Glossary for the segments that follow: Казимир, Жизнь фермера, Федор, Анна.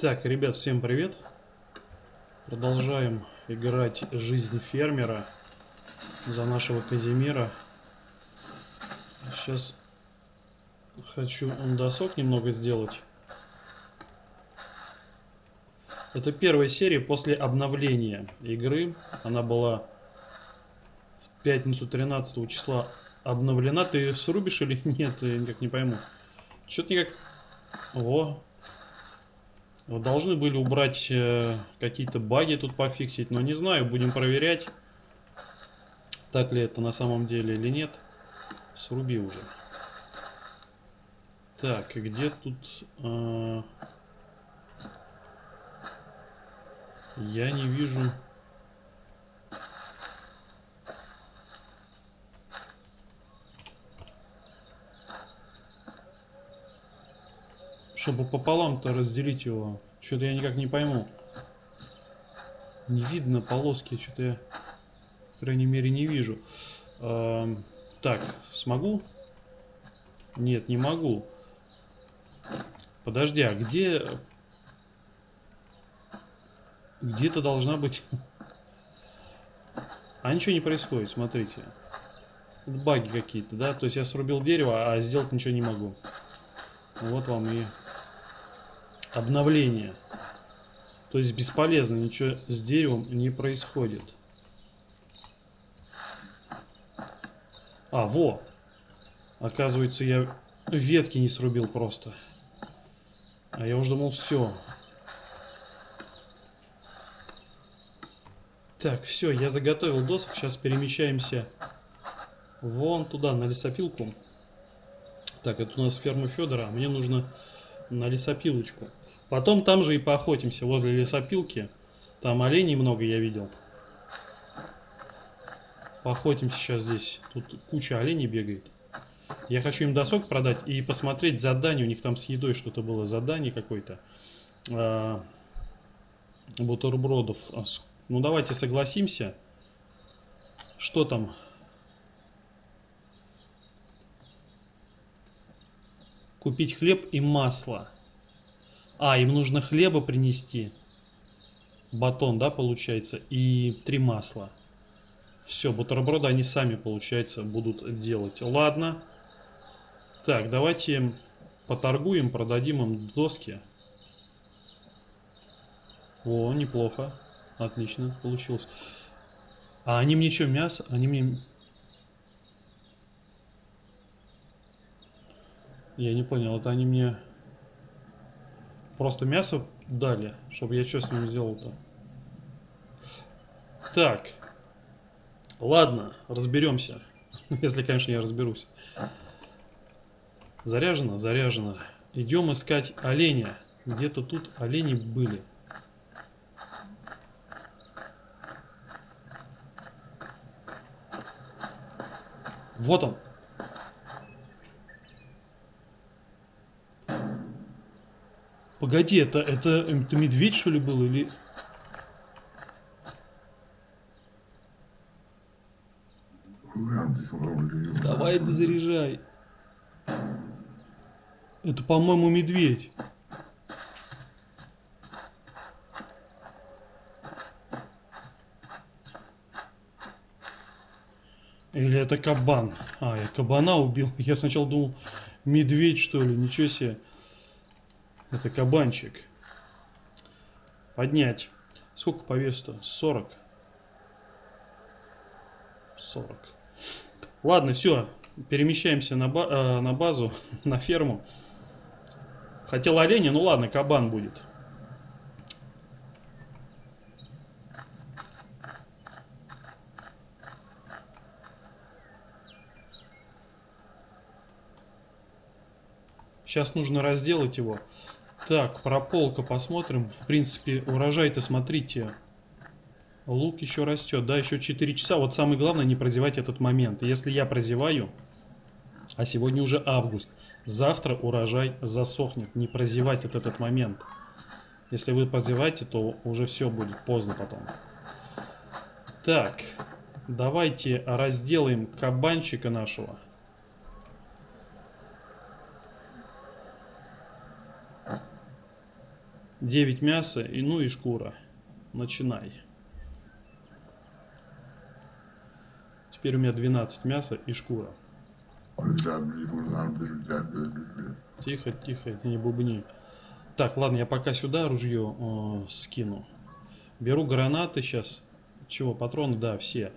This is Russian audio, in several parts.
Так, ребят, всем привет. Продолжаем играть «Жизнь фермера» за нашего Казимира. Сейчас хочу досок немного сделать. Это первая серия после обновления игры. Она была в пятницу 13 числа обновлена. Ты срубишь или нет? Я никак не пойму. Что-то никак... О! Вот должны были убрать какие-то баги тут пофиксить. Но не знаю, будем проверять, так ли это на самом деле или нет. Сруби уже. Так, где тут... Я не вижу. Чтобы пополам-то разделить его. Что-то я никак не пойму. Не видно полоски. Что-то я, по крайней мере, не вижу. Так, смогу? Нет, не могу. Подожди, а где... Где-то должна быть... А ничего не происходит, смотрите. Баги какие-то, да? То есть я срубил дерево, а сделать ничего не могу. Вот вам и обновление. То есть бесполезно, ничего с деревом не происходит. А, во! Оказывается, я ветки не срубил просто. А я уже думал, все. Так, все, я заготовил досок. Сейчас перемещаемся вон туда, на лесопилку. Так, это у нас ферма Федора. Мне нужно на лесопилочку. Потом там же и поохотимся, возле лесопилки. Там оленей много я видел. Поохотимся сейчас здесь. Тут куча оленей бегает. Я хочу им досок продать и посмотреть задание. У них там с едой что-то было, задание какое-то. Бутербродов. Ну, давайте согласимся. Что там? Купить хлеб и масло. А, им нужно хлеба принести. Батон, да, получается. И 3 масла. Все, бутерброды они сами, получается, будут делать. Ладно. Так, давайте поторгуем, продадим им доски. О, неплохо. Отлично, получилось. А они мне что, мясо? Они мне... Я не понял, это они мне просто мясо дали, чтобы я что с ним сделал-то? Так. Ладно, разберемся. Если, конечно, я разберусь. Заряжено? Заряжено. Идем искать оленя. Где-то тут олени были. Вот он. Погоди, это медведь, что ли, был? Или... Давай, дозаряжай. Это, по-моему, медведь. Или это кабан? А, я кабана убил. Я сначала думал, медведь, что ли. Ничего себе. Это кабанчик. Поднять. Сколько по весу-то? 40. 40. Ладно, все. Перемещаемся на базу, на ферму. Хотел оленя, ну ладно, кабан будет. Сейчас нужно разделать его. Так, прополка посмотрим. В принципе, урожай-то, смотрите. Лук еще растет. Да, еще 4 часа. Вот самое главное, не прозевать этот момент. Если я прозеваю, а сегодня уже август, завтра урожай засохнет. Не прозевать этот момент. Если вы прозеваете, то уже все будет поздно потом. Так, давайте разделаем кабанчика нашего. 9 мяса и ну и шкура. Начинай. Теперь у меня 12 мяса и шкура. Тихо, тихо, не бубни. Так, ладно, я пока сюда ружье скину. Беру гранаты сейчас. Чего, патроны? Да, все.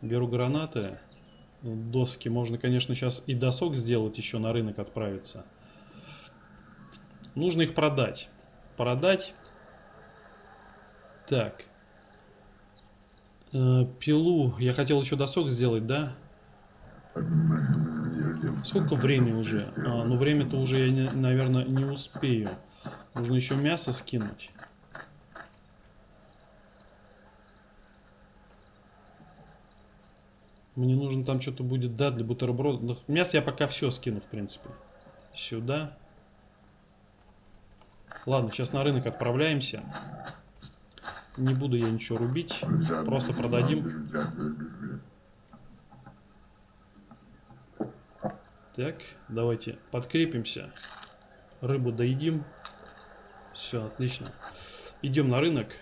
Беру гранаты. Доски. Можно, конечно, сейчас и досок сделать, еще на рынок отправиться. Нужно их продать. Продать. Так. Пилу. Я хотел еще досок сделать, да? Сколько времени уже? Ну, время-то уже я, наверное, не успею. Нужно еще мясо скинуть. Мне нужно там что-то будет, да, для бутерброда. Мясо я пока все скину, в принципе. Сюда. Ладно, сейчас на рынок отправляемся. Не буду я ничего рубить. Просто продадим. Так, давайте подкрепимся. Рыбу доедим. Все, отлично. Идем на рынок.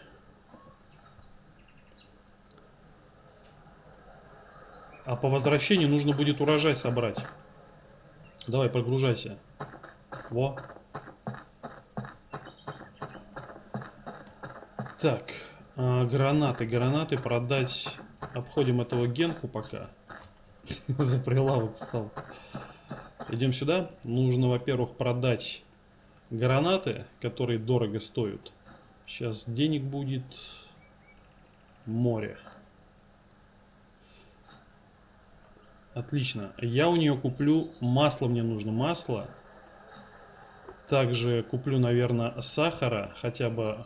А по возвращении нужно будет урожай собрать. Давай, прогружайся. Во. Так, гранаты. Гранаты продать. Обходим этого Генку пока. За прилавок встал. Идем сюда. Нужно, во-первых, продать гранаты, которые дорого стоят. Сейчас денег будет море. Отлично. Я у нее куплю масло, мне нужно масло. Также куплю, наверное, сахара, хотя бы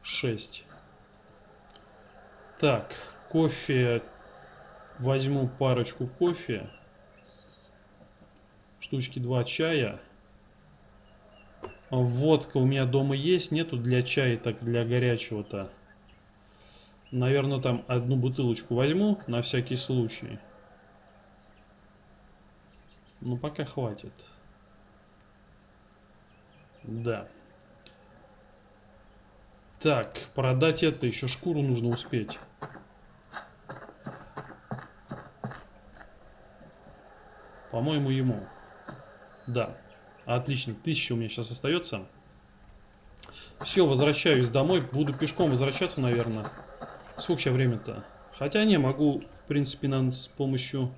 6. Так, кофе. Возьму парочку кофе. Штучки 2 чая. Водка у меня дома есть, нету для чая, так для горячего-то. Наверное, там одну бутылочку возьму на всякий случай. Ну, пока хватит. Да. Так, продать это. Еще шкуру нужно успеть. По-моему, ему. Да. Отлично. 1000 у меня сейчас остается. Все, возвращаюсь домой. Буду пешком возвращаться, наверное. Сколько сейчас время-то? Хотя не, могу, в принципе, нам с помощью...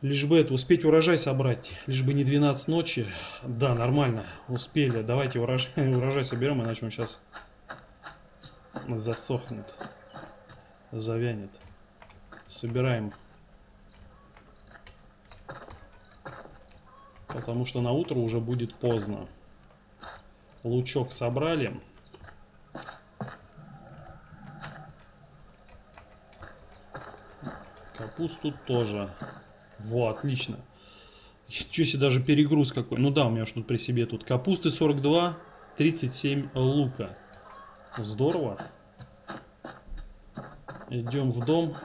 Лишь бы это, успеть урожай собрать. Лишь бы не 12 ночи. Да, нормально. Успели. Давайте урожай соберем, иначе он сейчас засохнет. Завянет. Собираем. Потому что на утро уже будет поздно. Лучок собрали. Капусту тоже. Во, отлично. Чё себе, даже перегруз какой. Ну да, у меня что-то при себе тут. Капусты 42, 37 лука. Здорово. Идем в дом.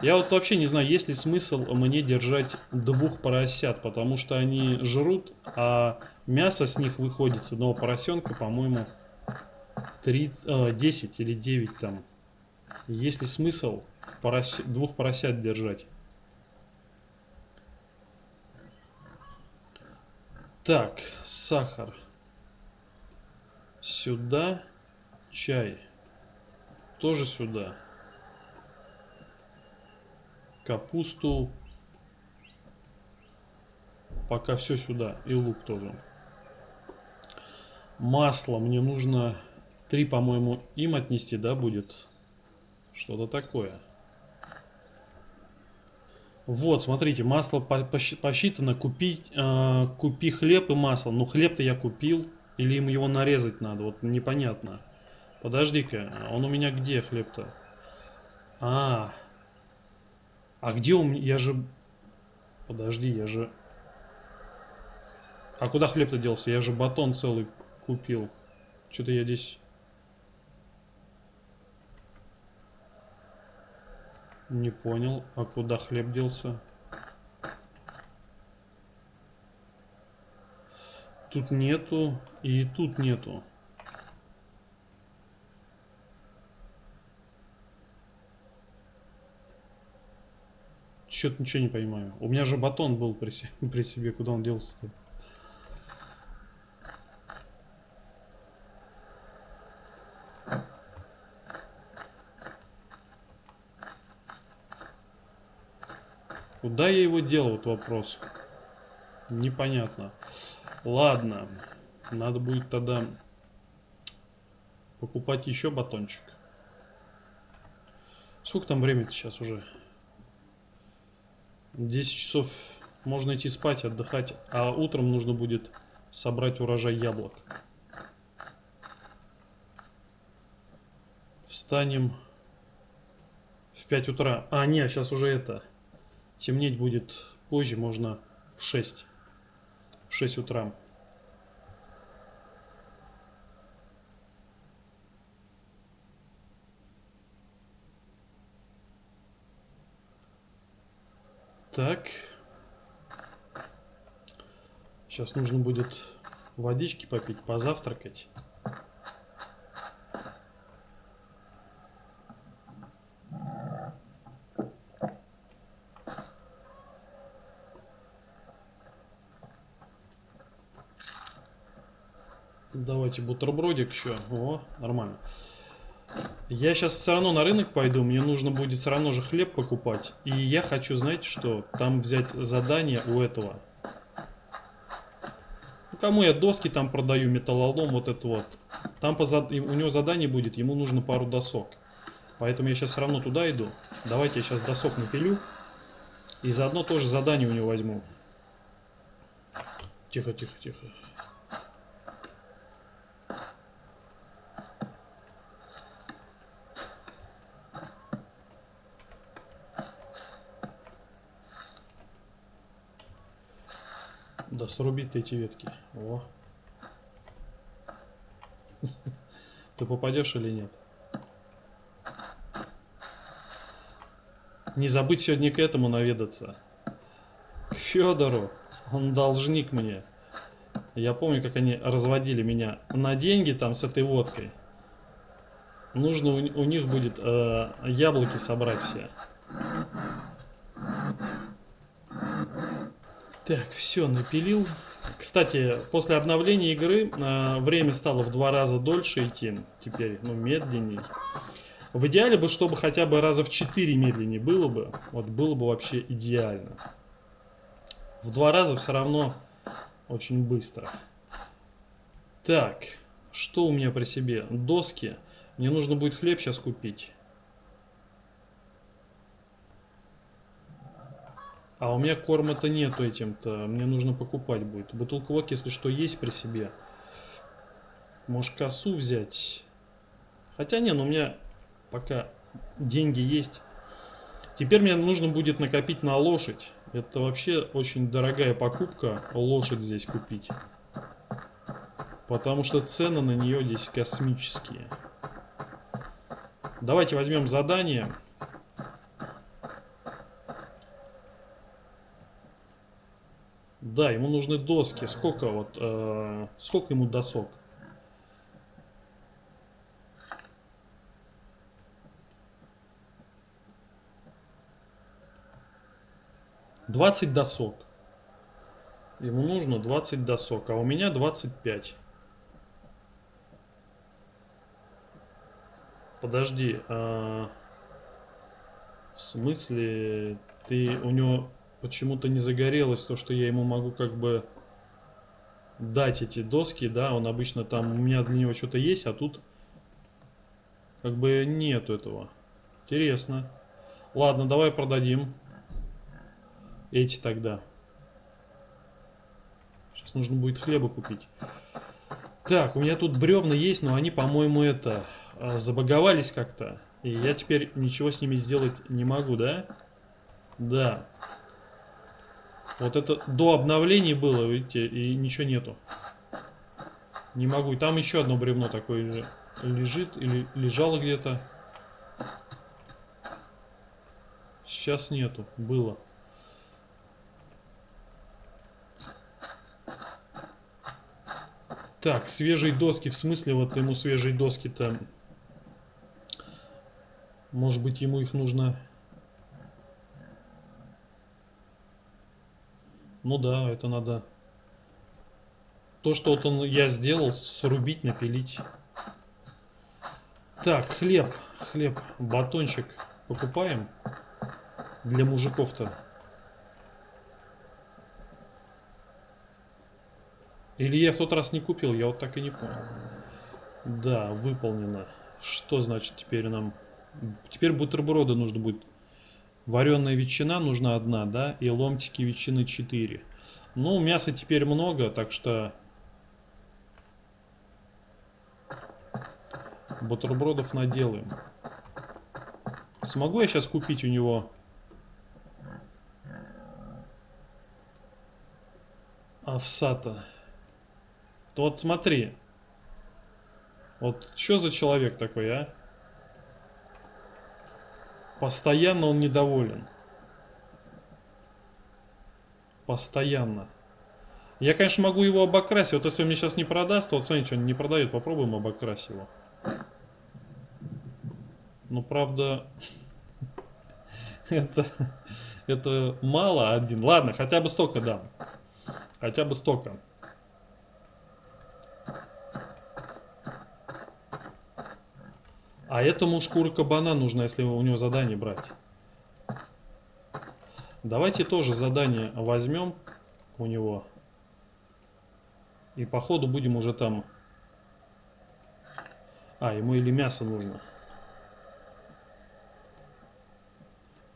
Я вот вообще не знаю, есть ли смысл мне держать 2 поросят, потому что они жрут, а мясо с них выходит с одного поросенка, по-моему, 10 или 9 там. Есть ли смысл 2 поросят держать? Так, сахар. Сюда. Чай. Тоже сюда. Капусту. Пока все сюда. И лук тоже. Масло. Мне нужно 3, по-моему, им отнести, да, будет? Что-то такое. Вот, смотрите, масло посчитано. Купи хлеб и масло. Ну, хлеб-то я купил. Или им его нарезать надо? Вот непонятно. Подожди-ка, он у меня где, хлеб-то? А где у меня? Я же... Подожди, я же... А куда хлеб-то делся? Я же батон целый купил. Что-то я здесь... Не понял, а куда хлеб делся? Тут нету. И тут нету. Чё-то ничего не понимаю. У меня же батон был при себе. Куда он делся-то? Куда я его делал, вот вопрос. Непонятно. Ладно. Надо будет тогда покупать еще батончик. Сколько там времени сейчас уже? 10 часов. Можно идти спать, отдыхать. А утром нужно будет собрать урожай яблок. Встанем в 5 утра. А, нет, сейчас уже это... Темнеть будет позже, можно в 6. В 6 утра. Так. Сейчас нужно будет водички попить, позавтракать. Давайте бутербродик еще. О, нормально. Я сейчас все равно на рынок пойду. Мне нужно будет все равно же хлеб покупать. И я хочу, знаете что? Там взять задание у этого. Ну, кому я доски там продаю, металлолом, вот это вот. Там у него задание будет, ему нужно пару досок. Поэтому я сейчас все равно туда иду. Давайте я сейчас досок напилю. И заодно тоже задание у него возьму. Тихо, тихо, тихо. Да, срубить-то эти ветки. О. Ты попадешь или нет? Не забыть сегодня к этому наведаться. К Федору. Он должник мне. Я помню, как они разводили меня на деньги там с этой водкой. Нужно у них будет яблоки собрать все. Так, все, напилил. Кстати, после обновления игры время стало в 2 раза дольше идти. Теперь, ну, медленнее. В идеале бы, чтобы хотя бы раза в 4 медленнее было бы. Вот было бы вообще идеально. В 2 раза все равно очень быстро. Так, что у меня при себе? Доски. Мне нужно будет хлеб сейчас купить. А у меня корма-то нету этим-то. Мне нужно покупать будет. Бутылка водки, если что, есть при себе. Может, косу взять. Хотя не, но у меня пока деньги есть. Теперь мне нужно будет накопить на лошадь. Это вообще очень дорогая покупка. Лошадь здесь купить. Потому что цены на нее здесь космические. Давайте возьмем задание. Да, ему нужны доски. Сколько вот, сколько ему досок? — 20 досок. Ему нужно 20 досок, а у меня 25. Подожди, в смысле ты у него... Почему-то не загорелось то, что я ему могу как бы дать эти доски, да, он обычно там, у меня для него что-то есть, а тут как бы нету этого. Интересно. Ладно, давай продадим эти тогда. Сейчас нужно будет хлеба купить. Так, у меня тут бревна есть, но они, по-моему, это, забаговались как-то. И я теперь ничего с ними сделать не могу, да? Да. Вот это до обновлений было, видите, и ничего нету. Не могу. И там еще одно бревно такое же лежит или лежало где-то. Сейчас нету. Было. Так, свежие доски, в смысле вот ему свежие доски там. Может быть, ему их нужно... Ну да, это надо... То, что вот он, я сделал, срубить, напилить. Так, хлеб. Хлеб, батончик покупаем. Для мужиков-то. Или я в тот раз не купил, я вот так и не понял. Да, выполнено. Что значит теперь нам... Теперь бутерброды нужно будет. Вареная ветчина нужна одна, да? И ломтики ветчины 4. Ну, мяса теперь много, так что... Бутербродов наделаем. Смогу я сейчас купить у него... Овса-то? То вот смотри. Вот что за человек такой, а? Постоянно он недоволен. Постоянно. Я, конечно, могу его обокрасить. Вот если он мне сейчас не продаст, то вот смотрите, он не продает. Попробуем обокрасить его. Но правда... Это мало один. Ладно, хотя бы столько дам. Хотя бы столько. А этому шкура кабана нужна, если у него задание брать. Давайте тоже задание возьмем у него. И по ходу будем уже там... А, ему или мясо нужно.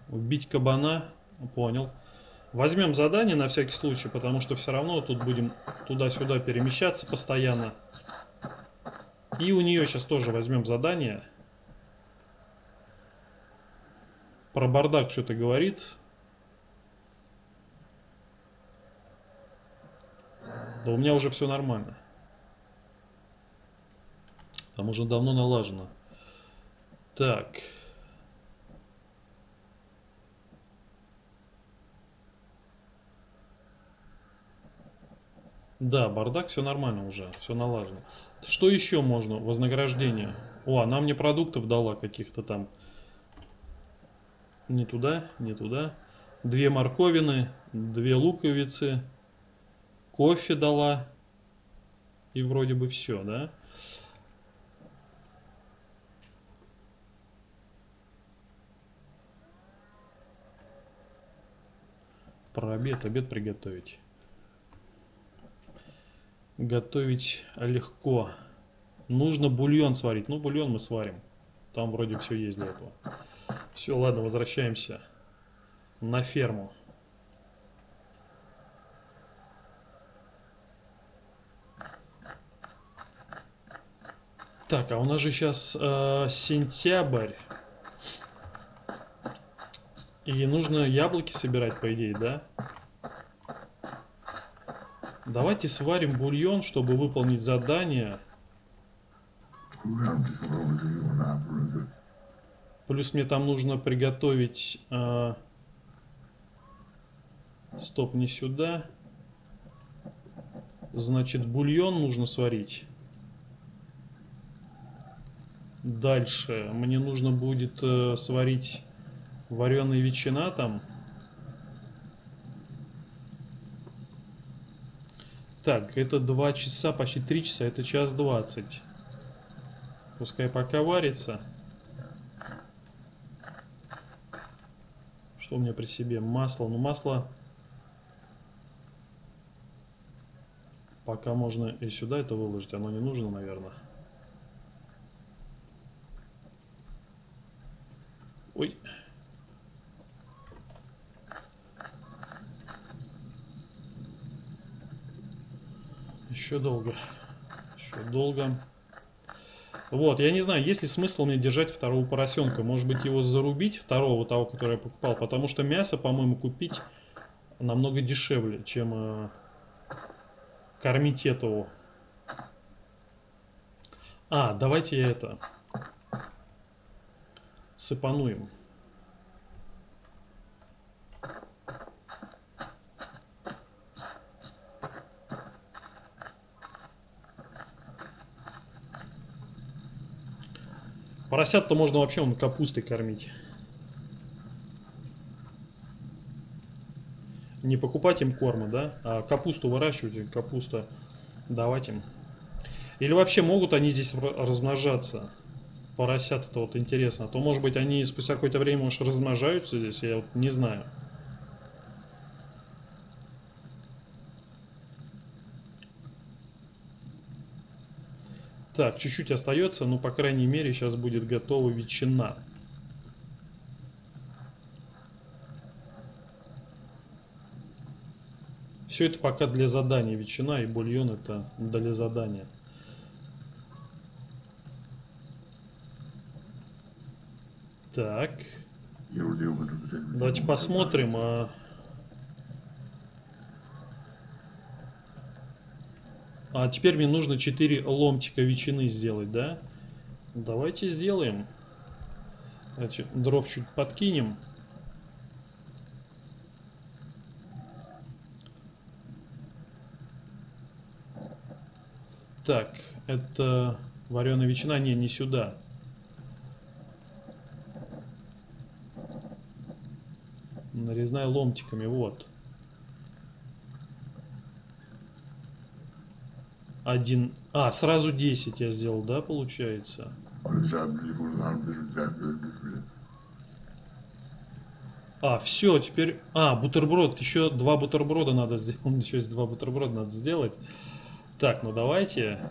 Убить кабана. Понял. Возьмем задание на всякий случай, потому что все равно тут будем туда-сюда перемещаться постоянно. И у нее сейчас тоже возьмем задание. Про бардак что-то говорит. Да у меня уже все нормально. Там уже давно налажено. Так. Да, бардак, все нормально уже, все налажено. Что еще можно? Вознаграждение. О, она мне продуктов дала каких-то там. Не туда, не туда. 2 морковины, 2 луковицы, кофе дала. И вроде бы все, да? Про обед, обед приготовить. Готовить легко. Нужно бульон сварить. Ну, бульон мы сварим. Там вроде все есть для этого. Все, ладно, возвращаемся на ферму. Так, а у нас же сейчас сентябрь. И нужно яблоки собирать, по идее, да? Давайте сварим бульон, чтобы выполнить задание. Плюс мне там нужно приготовить... Стоп, не сюда. Значит, бульон нужно сварить. Дальше мне нужно будет сварить вареная ветчина там. Так, это 2 часа, почти 3 часа, это час 20. Пускай пока варится. Что у меня при себе? Масло. Ну, масло пока можно и сюда это выложить. Оно не нужно, наверное. Ой. Еще долго. Еще долго. Вот, я не знаю, есть ли смысл мне держать второго поросенка. Может быть, его зарубить, второго того, который я покупал. Потому что мясо, по-моему, купить намного дешевле, чем кормить этого. А, давайте я это сыпануем. Поросят-то можно вообще вон капустой кормить. Не покупать им корма, да? А капусту выращивать, капуста давать им. Или вообще могут они здесь размножаться? Поросят, это вот интересно. А то, может быть, они спустя какое-то время уж размножаются здесь, я вот не знаю. Так, чуть-чуть остается, но, по крайней мере, сейчас будет готова ветчина. Все это пока для задания. Ветчина и бульон – это для задания. Так. Давайте посмотрим. А теперь мне нужно 4 ломтика ветчины сделать, да? Давайте сделаем. Значит, дров чуть подкинем. Так, это вареная ветчина. Не, не сюда. Нарезная ломтиками, вот. Один. А, сразу 10 я сделал, да, получается? А, все, теперь... А, бутерброд. Еще 2 бутерброда надо сделать. Еще есть 2 бутерброда надо сделать. Так, ну давайте.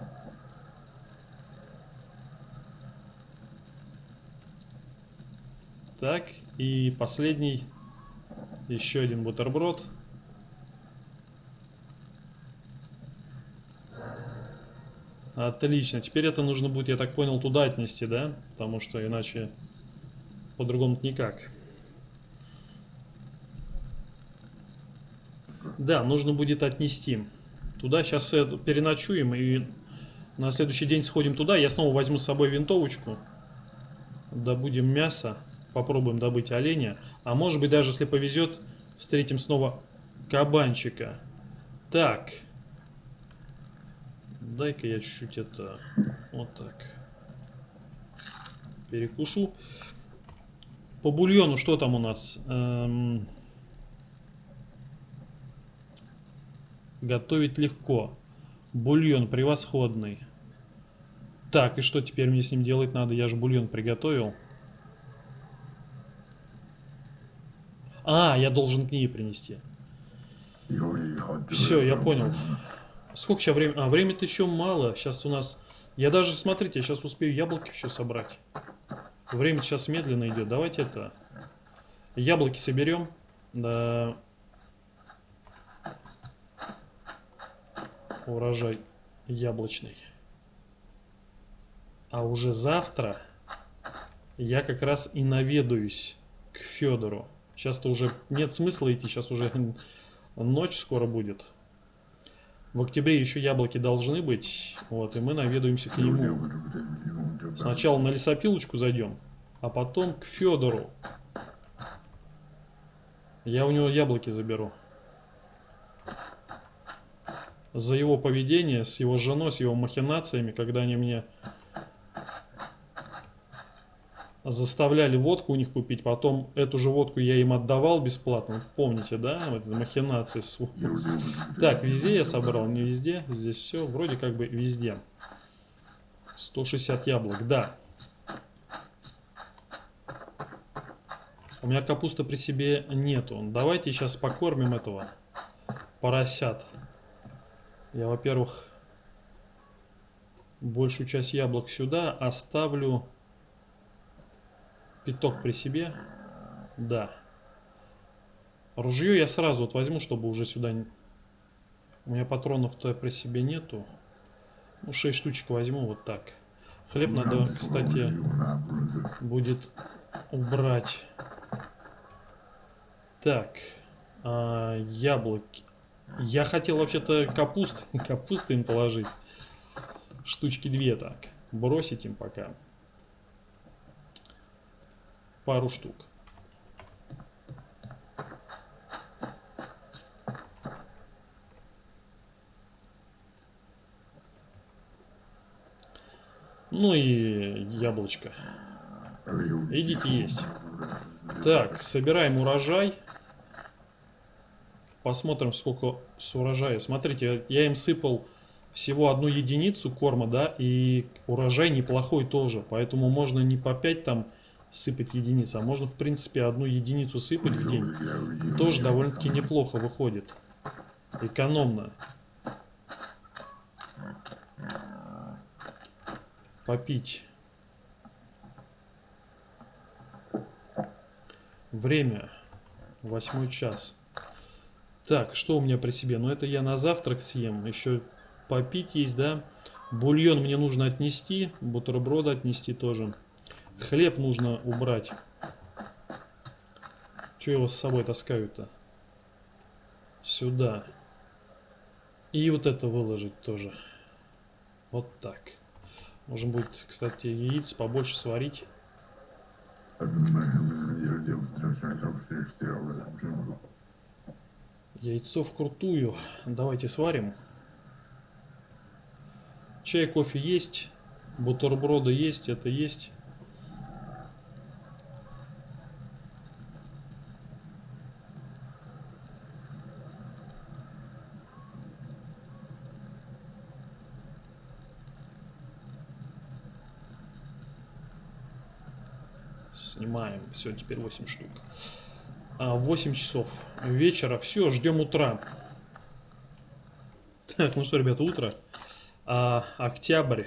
Так, и последний. Еще один бутерброд. Отлично. Теперь это нужно будет, я так понял, туда отнести, да? Потому что иначе по-другому никак. Да, нужно будет отнести. Туда сейчас переночуем и на следующий день сходим туда. Я снова возьму с собой винтовочку. Добудем мясо. Попробуем добыть оленя. А может быть, даже если повезет, встретим снова кабанчика. Так. Дай-ка я чуть-чуть это... Вот так. Перекушу. По бульону что там у нас? Готовить легко. Бульон превосходный. Так, и что теперь мне с ним делать надо? Я же бульон приготовил. А, я должен к ней принести. Все, я понял. Сколько сейчас времени? А, время-то еще мало. Сейчас у нас... Я даже, смотрите, я сейчас успею яблоки еще собрать. Время сейчас медленно идет. Давайте это... Яблоки соберем. Да. Урожай яблочный. А уже завтра я как раз и наведаюсь к Федору. Сейчас-то уже нет смысла идти, сейчас уже ночь скоро будет. В октябре еще яблоки должны быть, вот, и мы наведуемся к нему. Сначала на лесопилочку зайдем, а потом к Федору. Я у него яблоки заберу. За его поведение, с его женой, с его махинациями, когда они мне заставляли водку у них купить, потом эту же водку я им отдавал бесплатно. Помните, да? Вот махинации. Так, везде я собрал, не везде. Здесь все, вроде как бы везде. 160 яблок, да. У меня капусты при себе нету. Давайте сейчас покормим этого поросят. Я, во-первых, большую часть яблок сюда оставлю... Пяток при себе. Да. Ружье я сразу вот возьму, чтобы уже сюда... У меня патронов-то при себе нету. Ну, 6 штучек возьму вот так. Хлеб надо, кстати, будет убрать. Так. Яблоки. Я хотел вообще-то капусты им положить. Штучки 2 так. Бросить им пока. Пару штук. Ну и яблочко. Идите есть. Так, собираем урожай. Посмотрим, сколько с урожая. Смотрите, я им сыпал всего 1 единицу корма, да, и урожай неплохой тоже. Поэтому можно не по 5 там сыпать единиц, а можно, в принципе, 1 единицу сыпать в день. Тоже довольно-таки неплохо выходит. Экономно. Попить. Время. 8 час. Так, что у меня при себе? Ну, это я на завтрак съем. Еще попить есть, да? Бульон мне нужно отнести. Бутерброды отнести тоже. Хлеб нужно убрать. Че его с собой таскаю-то? Сюда. И вот это выложить тоже. Вот так. Можно будет, кстати, яиц побольше сварить. Яйцо вкрутую. Давайте сварим. Чай, кофе есть. Бутерброды есть. Это есть. Снимаем. Все, теперь 8 штук. 8 часов вечера. Все, ждем утра. Так, ну что, ребята, утро. Октябрь.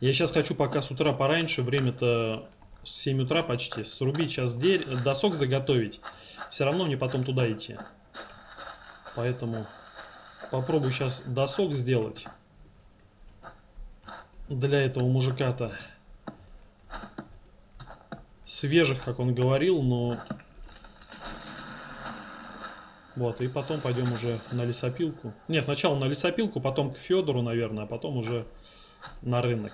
Я сейчас хочу пока с утра пораньше, время-то 7 утра почти, срубить сейчас досок заготовить. Все равно мне потом туда идти. Поэтому попробую сейчас досок сделать. Для этого мужика-то. Свежих, как он говорил, но... Вот, и потом пойдем уже на лесопилку. Не, сначала на лесопилку, потом к Федору, наверное, а потом уже на рынок.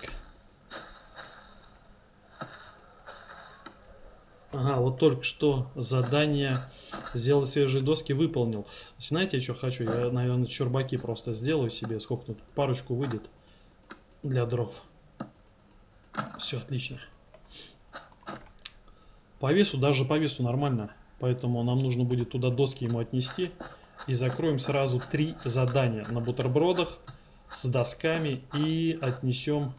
Ага, вот только что задание «Сделай свежие доски» выполнил. Знаете, я что хочу? Я, наверное, чурбаки просто сделаю себе. Сколько тут? Парочку выйдет для дров. Все, отлично. По весу, даже по весу нормально. Поэтому нам нужно будет туда доски ему отнести. И закроем сразу 3 задания на бутербродах с досками. И отнесем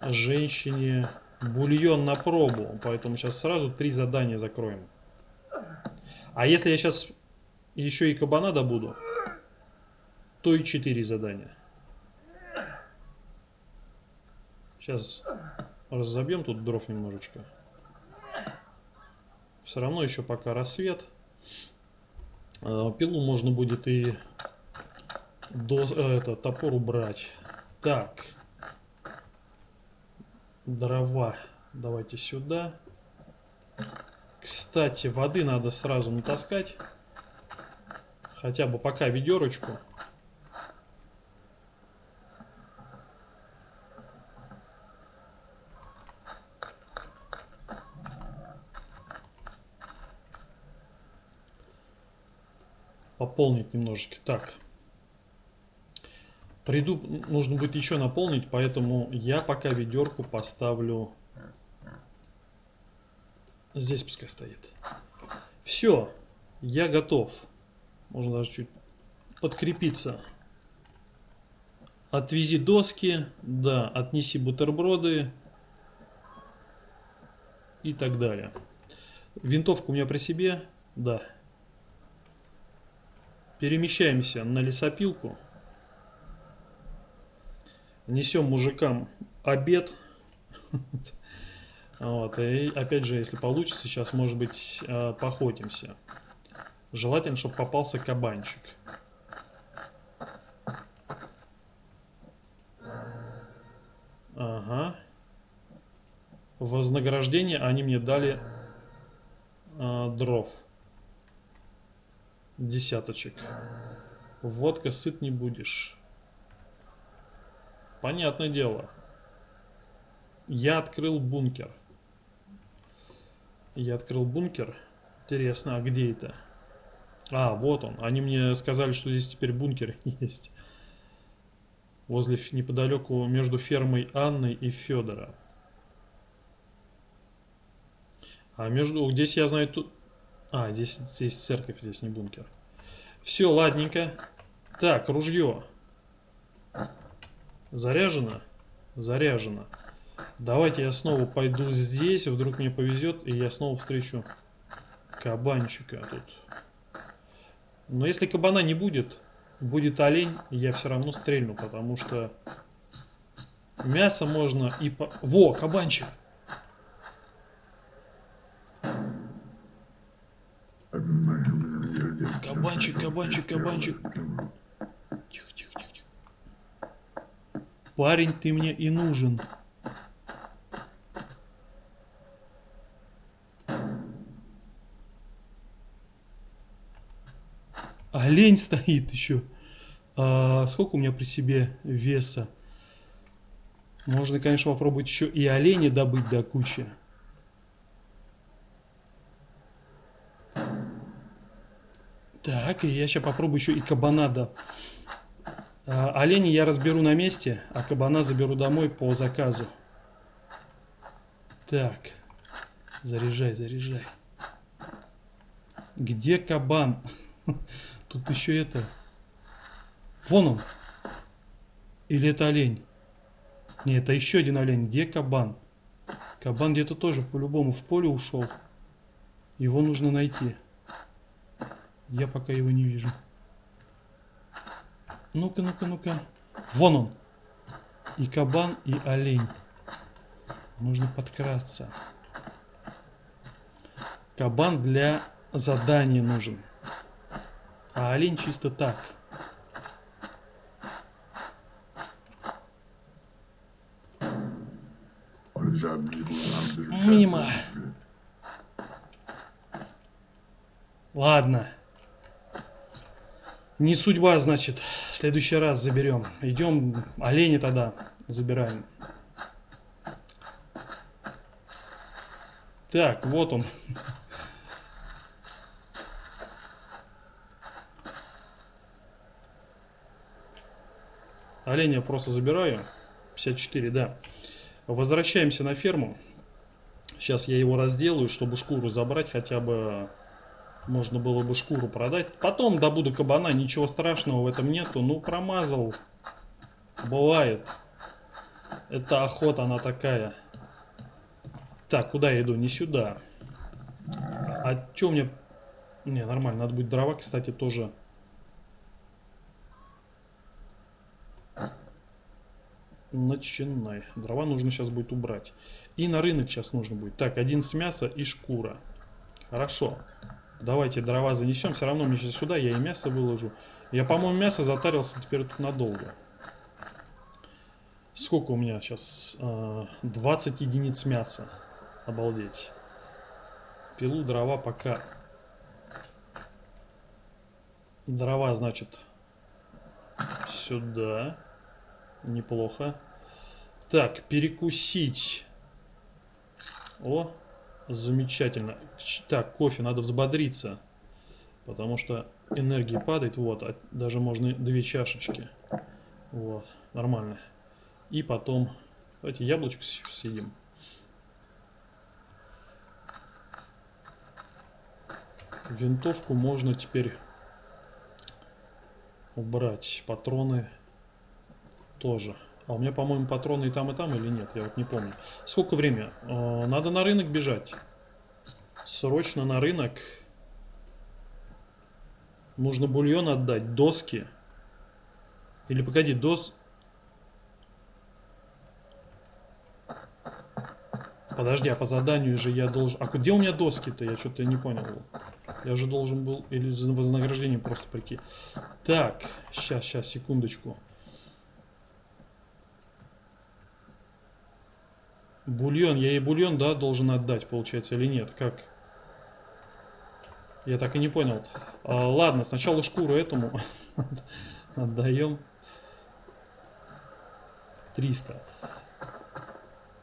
женщине бульон на пробу. Поэтому сейчас сразу 3 задания закроем. А если я сейчас еще и кабана добуду, то и 4 задания. Сейчас разобьем тут дров немножечко. Все равно еще пока рассвет. Пилу можно будет и топор убрать. Так. Дрова. Давайте сюда. Кстати, воды надо сразу натаскать. Хотя бы пока ведерочку. Наполнить немножечко. Так. Приду, нужно будет еще наполнить, поэтому я пока ведерку поставлю. Здесь пускай стоит. Все. Я готов. Можно даже чуть подкрепиться. Отвези доски. Да, отнеси бутерброды. И так далее. Винтовка у меня при себе. Да. Перемещаемся на лесопилку. Несем мужикам обед. Вот. И опять же, если получится, сейчас, может быть, поохотимся. Желательно, чтобы попался кабанчик. Ага. Вознаграждение они мне дали дров. 10. Водка, сыт не будешь. Понятное дело. Я открыл бункер. Я открыл бункер. Интересно, а где это? А, вот он. Они мне сказали, что здесь теперь бункер есть. Возле, неподалеку, между фермой Анны и Федора. А между... Здесь я знаю... Тут... А, здесь церковь, здесь не бункер. Все, ладненько. Так, ружье. Заряжено? Заряжено. Давайте я снова пойду здесь, вдруг мне повезет, и я снова встречу кабанчика тут. Но если кабана не будет, будет олень, я все равно стрельну, потому что мясо можно и по... Во, кабанчик! Кабанчик, кабанчик, кабанчик. Тихо, тихо, тихо, тихо. Парень, ты мне и нужен. Олень стоит еще. А сколько у меня при себе веса? Можно, конечно, попробовать еще и оленя добыть до кучи. Так, и я сейчас попробую еще и кабана. Оленя я разберу на месте, а кабана заберу домой по заказу. Так, заряжай, заряжай. Где кабан? Тут еще это... Вон он! Или это олень? Нет, это еще один олень. Где кабан? Кабан где-то тоже по-любому в поле ушел. Его нужно найти. Я пока его не вижу. Ну-ка, ну-ка, ну-ка. Вон он! И кабан, и олень. Нужно подкрасться. Кабан для задания нужен. А олень чисто так. Мимо. Ладно. Не судьба, значит. В следующий раз заберем. Идем оленя тогда забираем. Так, вот он. Оленя я просто забираю. 54, да. Возвращаемся на ферму. Сейчас я его разделаю, чтобы шкуру забрать. Хотя бы можно было бы шкуру продать. Потом добуду кабана. Ничего страшного в этом нету. Ну, промазал. Бывает. Это охота, она такая. Так, куда я иду? Не сюда. А что мне... Не, нормально. Надо будет дрова, кстати, тоже... Начинай. Дрова нужно сейчас будет убрать. И на рынок сейчас нужно будет. Так, 11 мяса и шкура. Хорошо. Давайте дрова занесем. Все равно мне сейчас сюда, я и мясо выложу. Я, по-моему, мясо затарился теперь тут надолго. Сколько у меня сейчас? 20 единиц мяса. Обалдеть. Пилу, дрова пока. Дрова, значит, сюда. Неплохо. Так, перекусить. О, замечательно. Так, кофе, надо взбодриться. Потому что энергия падает. Вот, даже можно 2 чашечки. Вот, нормально. И потом... Давайте яблочко съедим. Винтовку можно теперь убрать. Патроны... Тоже. А у меня, по-моему, патроны и там, или нет? Я вот не помню. Сколько время? Надо на рынок бежать. Срочно на рынок. Нужно бульон отдать. Доски. Или, погоди, Подожди, а по заданию же я должен... А где у меня доски-то? Я что-то не понял. Я же должен был... Или за вознаграждение просто прийти. Так, сейчас, сейчас, секундочку. Бульон. Я ей бульон, да, должен отдать, получается, или нет? Как? Я так и не понял. Ладно, сначала шкуру этому отдаем. 300.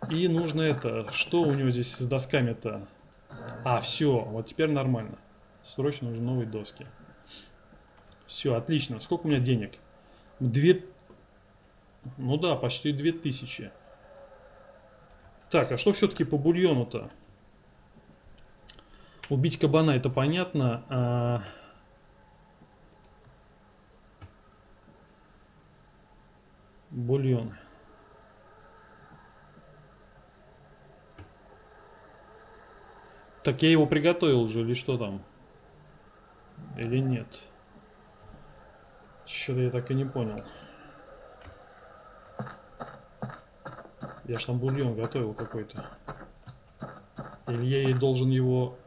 И нужно это... Что у него здесь с досками-то? А, все. Вот теперь нормально. Срочно нужны новые доски. Все, отлично. Сколько у меня денег? 2... Ну да, почти 2000. Так, а что все-таки по бульону-то? Убить кабана, это понятно. Бульон. Так я его приготовил уже, или что там? Или нет? Что-то я так и не понял. Я ж там бульон готовил какой-то. Или я ей должен его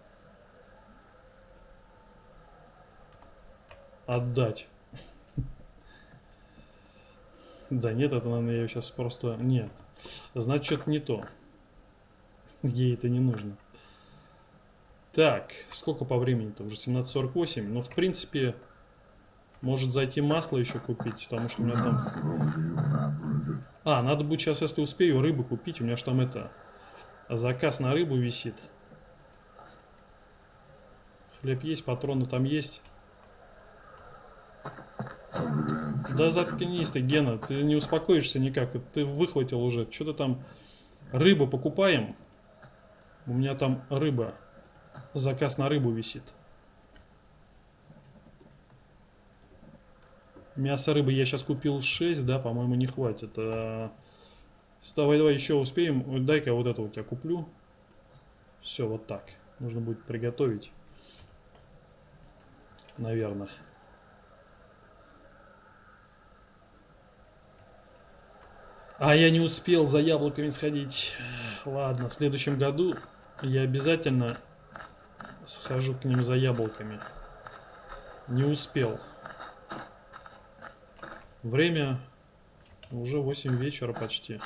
отдать? Да нет, это, наверное, я сейчас просто... Нет. Значит, что-то не то. Ей это не нужно. Так, сколько по времени-то? Уже 17:48. Но, в принципе, может зайти масло еще купить, потому что у меня там... А, надо будет сейчас, если успею, рыбу купить. У меня же там это... Заказ на рыбу висит. Хлеб есть, патроны там есть. Да заткнись ты, Гена, ты не успокоишься никак, ты выхватил уже. Что-то там, рыбу покупаем. У меня там рыба, заказ на рыбу висит. Мясо рыбы я сейчас купил 6, да, по-моему, не хватит. Давай еще успеем, дай-ка вот это вот я куплю. Все, вот так, нужно будет приготовить. Наверное. А я не успел за яблоками сходить. Ладно, в следующем году я обязательно схожу к ним за яблоками. Не успел. Время уже 8 вечера почти.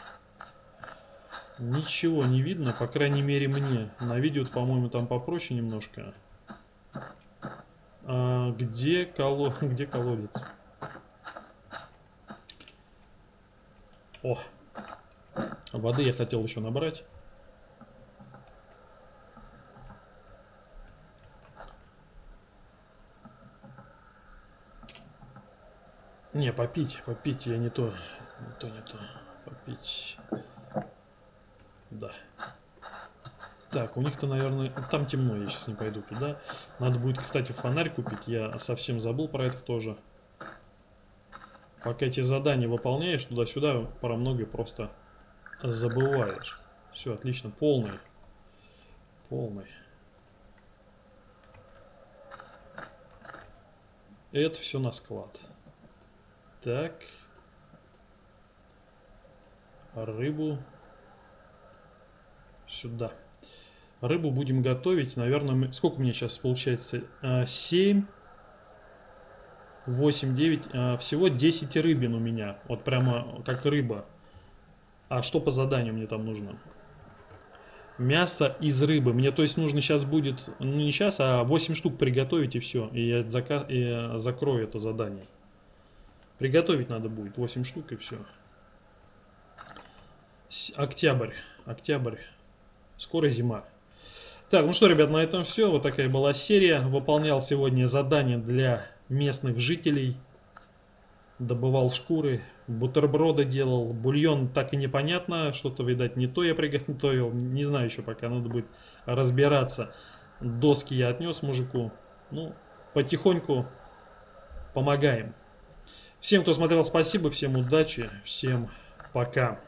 Ничего не видно, по крайней мере мне. На видео, по-моему, там попроще немножко. А где колодец? О, воды я хотел еще набрать. Не, попить я не то. Попить. Да. Так, у них-то, наверное, там темно, я сейчас не пойду туда. Надо будет, кстати, фонарь купить, я совсем забыл про это тоже. Пока эти задания выполняешь, туда-сюда, про многое просто забываешь. Все, отлично, полный. Полный. Это все на склад. Так. Рыбу. Сюда. Рыбу будем готовить, наверное, мы... Сколько у меня сейчас получается? 7. 8, 9, всего 10 рыбин у меня, вот прямо как рыба. А что по заданию мне там нужно? Мясо из рыбы, мне то есть нужно сейчас будет, ну не сейчас, а 8 штук приготовить и все, и я закрою это задание. Приготовить надо будет 8 штук и все. Октябрь, скоро зима. Так, ну что, ребят, на этом все, вот такая была серия, выполнял сегодня задание для... местных жителей, добывал шкуры, бутерброды делал, бульон так и непонятно, что-то, видать, не то я приготовил, не знаю еще пока, надо будет разбираться. Доски я отнес мужику, ну, потихоньку помогаем. Всем, кто смотрел, спасибо, всем удачи, всем пока.